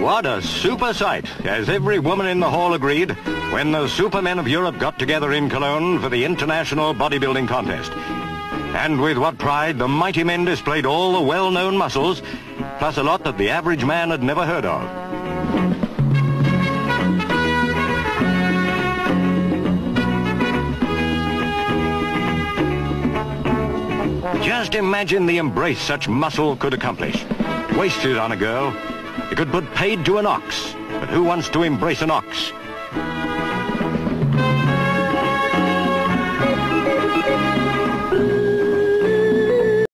What a super sight, as every woman in the hall agreed, when the supermen of Europe got together in Cologne for the International Bodybuilding Contest. And with what pride the mighty men displayed all the well-known muscles, plus a lot that the average man had never heard of. Just imagine the embrace such muscle could accomplish. Wasted on a girl, it could put paid to an ox, but who wants to embrace an ox?